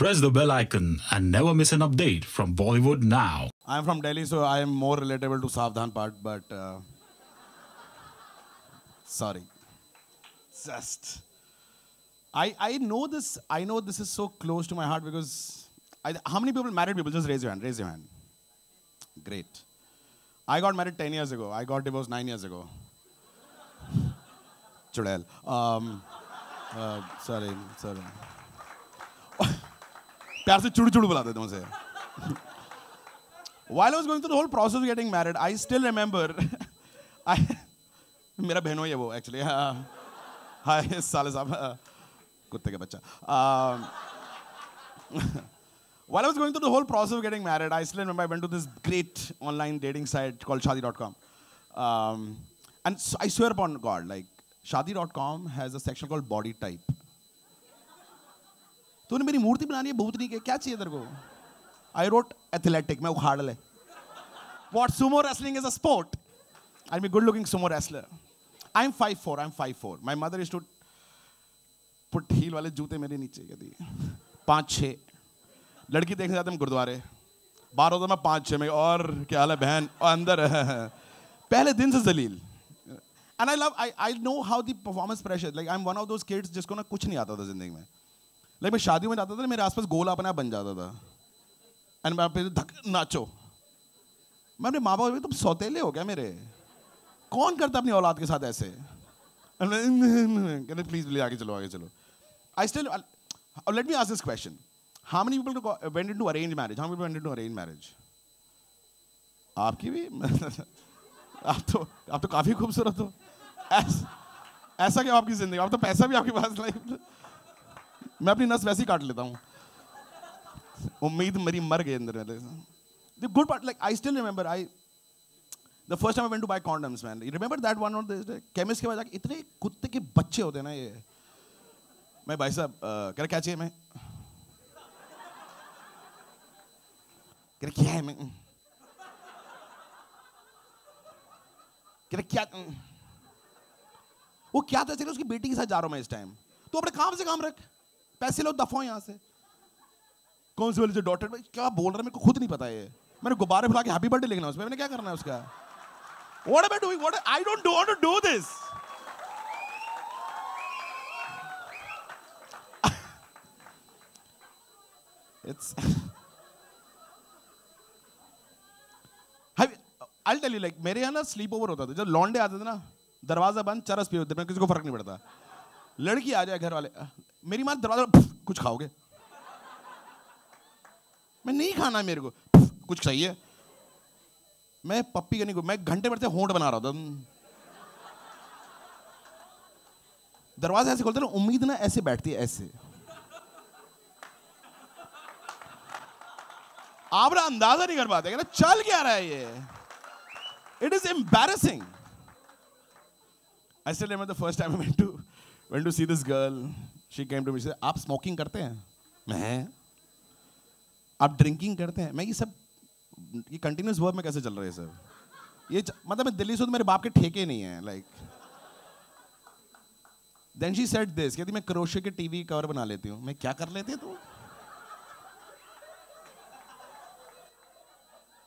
Press the bell icon and never miss an update from Bollywood Now. I am from Delhi, so I am more relatable to Savdhan Part, but sorry. Just I know this. I know this is so close to my heart because how many people married people? Just raise your hand. Raise your hand. Great. I got married 10 years ago. I got divorced 9 years ago. Chudail. Sorry. प्यार से चुड़ चुड़ बुला देते मुझे. While I was going through the whole process of getting married, I still remember. मेरा बहनों ही है वो actually. हाय साले साहब कुत्ते का बच्चा. While I was going through the whole process of getting married, I still remember I went to this great online dating site called shaadi.com, and I swear upon God, like shaadi.com has a section called body type. तूने मेरी मूर्ति बनानी है बहुत नहीं के क्या चाहिए तेरे को? I wrote athletic, मैं उखाड़ ले. What sumo wrestling is a sport? I'm a good-looking sumo wrestler. I'm 5'4". I'm 5'4". My mother used to put heel वाले जूते मेरे नीचे क्या दी. 5'6". लड़की देखने जाते हम गुरुद्वारे. 12 तो मैं 5'6" में और क्या हाल है बहन और अंदर पहले दिन से जलील. And I know how the performance pressure. Like I'm one of those kids जिसको ना कुछ नहीं आता था जिंदगी में. Like मैं शादी में जाता था ना मेरे आसपास गोला अपना बन जाता था. And मैं फिर धक नाचो. मैं अपने माँ बाप भी तुम सौतेले हो क्या मेरे? कौन करता अपनी औलाद के साथ ऐसे? कहते प्लीज ले आगे चलो. I still let me ask this question. How many people went into arranged marriage? How many people went into arranged marriage? आपकी भी आप तो काफी खूबसूरत हो. ऐसा क्या आपकी जिंदगी? आप तो पैसा भी आपके पास लाइफ. मैं अपनी नस वैसी काट लेता हूँ. उम्मीद मेरी मर गई अंदर वाले. The good part, like I still remember, the first time I went to buy condoms, man. You remember that one on this day? Chemist के पास जाके इतने कुत्ते के बच्चे होते हैं ना ये. मैं भाई साहब कह रहा क्या चाहिए मैं? कह रहा क्या है मैं? कह रहा क्या? वो क्या था चलिए उसकी बेटी के साथ जा रहा हूँ मैं इस टाइम. तो अपने काम से काम रख. पैसे लो दफाओ यहाँ से. कौन सी वाली जो डॉटेड भाई क्या बोल रहा है मेरे को खुद नहीं पता है. मैंने गुब्बारे फुला के हैप्पी बर्थडे लिखना उसमें. मैंने क्या करना है उसका? What am I doing? I don't want to do this. It's. I'll tell you, like मेरे यहाँ ना sleep over होता था. जब लौंडे आते थे ना दरवाजा बंद चरस पियो देते. मैं किसी को फर्क नहीं पड़ता. लड़की आ जाए घर वाले. मेरी माँ दरवाजा कुछ खाओगे? मैं नहीं खाना मेरे को कुछ चाहिए. मैं पप्पी का नहीं को मैं घंटे भर से होंठ बना रहा था. दरवाजा ऐसे खोलते ना उम्मीद ना ऐसे बैठती है ऐसे. आप ना अंदाजा नहीं कर पाते ना चल क्या रहा है ये. It is embarrassing. I still remember the first time I went to see this girl. She came to me. She said, "आप smoking करते हैं?" मैं. आप drinking करते हैं? मैं ये सब ये continuous verb में कैसे चल रहे हैं सब? ये मतलब मैं दिल्ली से तो मेरे बाप के ठेके नहीं हैं like. Then she said this कहती मैं क्रोशे के टीवी कवर बना लेती हूँ. मैं क्या कर लेती है तू?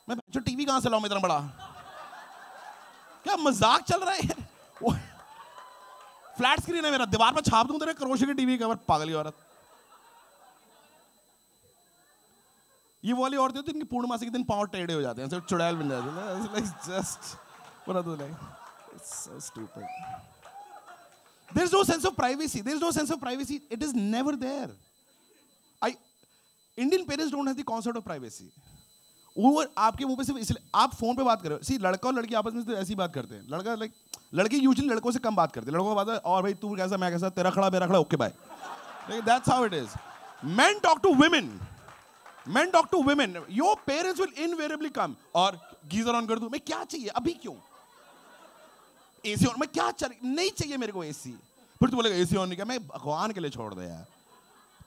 मैं जो टीवी कहाँ से लाऊँ इतना बड़ा? क्या मजाक चल रहा है? फ्लैट स्क्रीन है मेरा दीवार पर छाप दूँ तेरे क्रोशे के टीवी कवर पागली औरत. ये वाली औरतें तो इनकी पूर्णमासी के दिन पाँव टेढ़े हो जाते हैं. सिर्फ चुड़ैल बन जाते हैं. Like just what are they? It's so stupid. There is no sense of privacy. There is no sense of privacy. It is never there. Indian parents don't have the concept of privacy. वो आपके मुँह पे सिर्फ इसलिए आप phone पे बात कर रहे हो. सी लड़का और लड़की आपस में तो ऐसी बात करते हैं. लड़का लाइक लड़की यूजुअली लड़कों से कम बात करती है. लड़कों को बात है और भाई तू कैसा मैं कैसा तेरा खड़ा मेरा खड़ा okay bye. That's how it is. Men talk to women. Men talk to women. Your parents will invariably come. और गीजर ऑन कर दूँ मैं क्या चाहिए अभी क्यों? AC ऑन मैं क्या चाहिए नहीं चाहिए मेरे को AC. फिर तू बोलेगा AC ऑन नहीं क्या मैं भगवान के लिए छोड़ दे यार.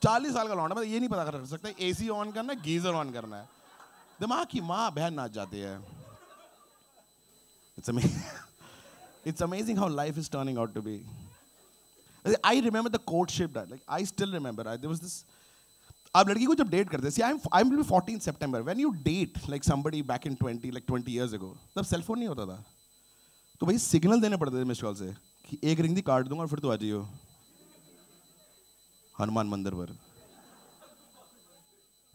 40 साल का लौंडा मैं ये नहीं पता कर सकता AC ऑन करना है गीजर ऑन करना है. दिमाग की माँ बहन नाच जाती है. It's amazing how life is turning out to be. I remember the courtship. Like I still remember. There was this. आप लड़की को जब डेट करते सी आई विल बी 14 सितंबर when you date like somebody back in 20 years ago तब cellphone नहीं होता था तो भाई सिग्नल देने पड़ते थे मिस कॉल से कि एक रिंग दी काट दूंगा और फिर तो आ जाइयो हनुमान मंदिर पर।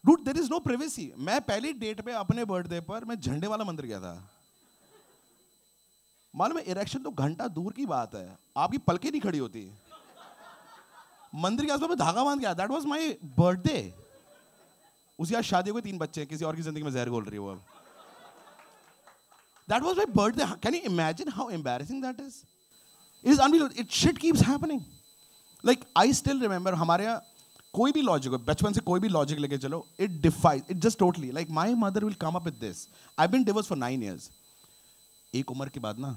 Dude there is no privacy. मैं पहली डेट पे अपने बर्थडे पर मैं झंडे वाला मंदिर गया था। मालूम है इरेक्शन तो घंटा दूर की बात है, आपकी पलकें नहीं खड़ी होती। मंदिर के आसपास में धागा बांध गया। That was my birthday. उसकी आज शादी हो गई, 3 बच्चे हैं, किसी और की जिंदगी में जहर घोल रही है वो अब। That was my birthday. Can you imagine how embarrassing that is? It is unbelievable. It shit keeps happening. Like I still remember हमारे यहाँ कोई भी लॉजिक हो, बचपन से कोई भी लॉजिक लेके चलो, it defies it just totally. Like my mother will come up with this. I have been divorce for 9 years. एक उम्र के बाद ना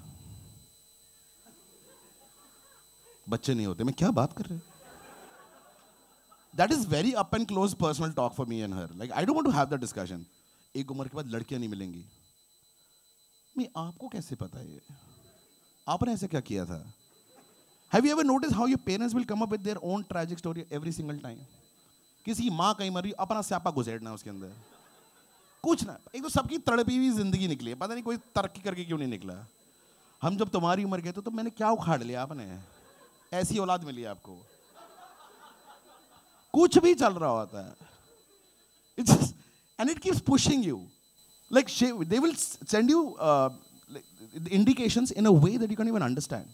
बच्चे नहीं होते। मैं क्या बात कर रहे? That is very up and close personal talk for me and her. Like I don't want to have that discussion. एक उम्र के बाद लड़कियां नहीं मिलेंगी। मैं आपको कैसे पता है? आपने ऐसे क्या किया था? Have you ever noticed how your parents will come up with their own tragic story every single time? किसी माँ कहीं मरी, अपना स्यापा गुज़ेरना उसके अंदर। कुछ ना, एक तो सबकी तड़पी हुई जिंदगी निकली है, पता नहीं कोई तरक्की करके क्यों नहीं निकला। हम जब तुम्हारी उम्र के थे तो मैंने क्या उखाड़ लिया आपने? ऐसी औलाद मिली आपको। कुछ भी चल रहा होता है। It's and it keeps pushing you. Like they will send you indications in a way that you can't even understand.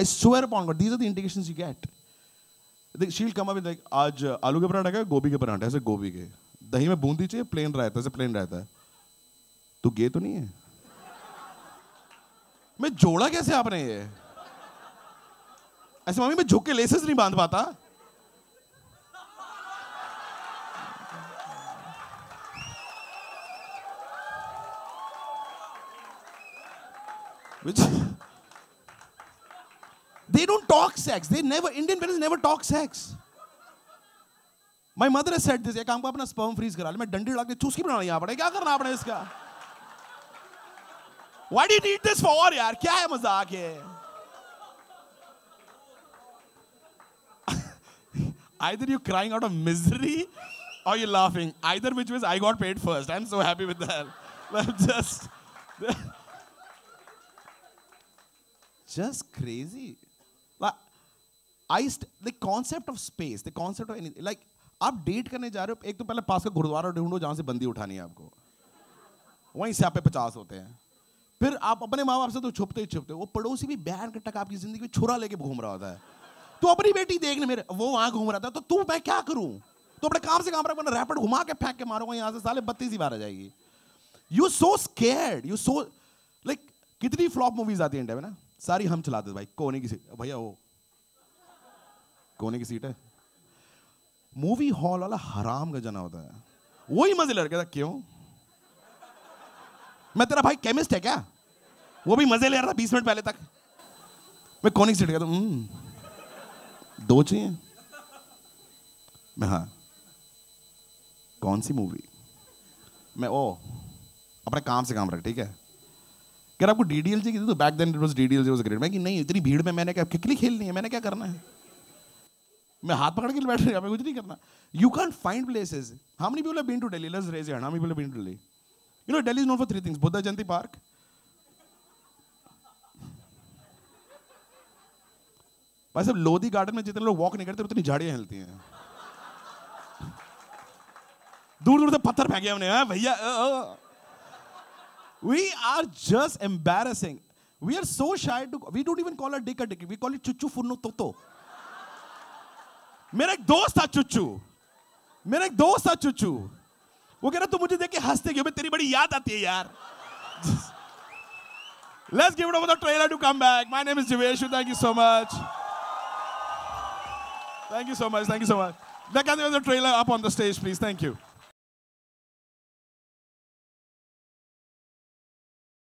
I swear upon God, these are the indications you get. She'll come up with like, आज आलू के पराठा का, गोभी के पराठा, ऐसे गोभी के, दही में बूंदी चाहिए, प्लेन रहता है, ऐसे प्लेन रहता है। तू गे तो नहीं है? मैं जोड़ा कैसे आपने ये? ऐसे मम्मी मैं झुक के लेसेस नहीं बांध पाता। Which they don't talk sex. They never. Indian parents never talk sex. My mother has said this. ये काम को अपना sperm freeze करा ले, मैं डंडी डाल के चूसकी बनाना यहाँ पड़े। क्या करना आपने इसका? Why do you need this for यार? क्या है मजाक है? Either you're crying out of misery or you're laughing. Either which ways, I got paid first. I'm so happy with that. I'm just. Just crazy. Like, the concept of space, the concept of anything. Like, आप date करने जा रहे हो, एक तो पहले पास का गुरुद्वारा ढूंढो जहाँ से बंदी उठानी है आपको, वहीं से आप पे 50 होते हैं। फिर आप अपने माँ बाप से तो छुपते ही छुपते, वो पड़ोसी भी बहन कट्टा आपकी जिंदगी में छुरा लेके घूम रहा होता है। तो अपनी बेटी देखने मेरे वो वहाँ घूम रहा था, तो तू मैं क्या करूँ? तो अपने काम से काम रहा, रैपिड घुमा के फेंक के मारूंगा यहाँ से, साले 32 ही बार आ जाएगी। You so scared, you so like. कितनी फ्लॉप मूवीज आती है इंडिया में ना, सारी हम चलाते थे भाई। कोने की सीट भैया, वो कोने की सीट है। मूवी हॉल वाला हराम का जना होता है, वही मजे ले रहा था। क्यों? मैं तेरा भाई केमिस्ट है क्या? वो भी मजे ले रहा था 20 मिनट पहले तक। मैं कोने की सीट गया तो 2 चाहिए। मैं हाँ, कौन सी मूवी? मैं ओ अपने काम से काम रख, ठीक है। अगर आपको DDLG की थी तो back then it was DDLG was great. मैं कि नहीं, इतनी भीड़ में मैंने क्या किकली खेलनी है? मैंने क्या करना है? मैं हाथ पकड़ के बैठ रहा, मैं कुछ नहीं करना। You can find places. How many people have been to Delhi? Let's raise your hand. How many people have been to Delhi? You know Delhi is known for 3 things: Buddha Jayanti park, भाई साहब लोधी गार्डन में जितने लोग वॉक नहीं करते उतनी झाड़ियां हिलती हैं। दूर दूर से पत्थर फेंके हमने। हां भैया, we are just embarrassing. We are so shy to. We don't even call our dick a dick. We call it chuchu furno toto. मेरा एक दोस्त था chuchu. मेरा एक दोस्त था chuchu. वो कह रहा तू मुझे देख के हंसते क्यों? मैं तेरी बड़ी याद आती है यार. Let's give it over the trailer to come back. My name is Jeeveshu. Thank you so much. Thank you so much. Thank you so much. That can be the trailer up on the stage, please. Thank you.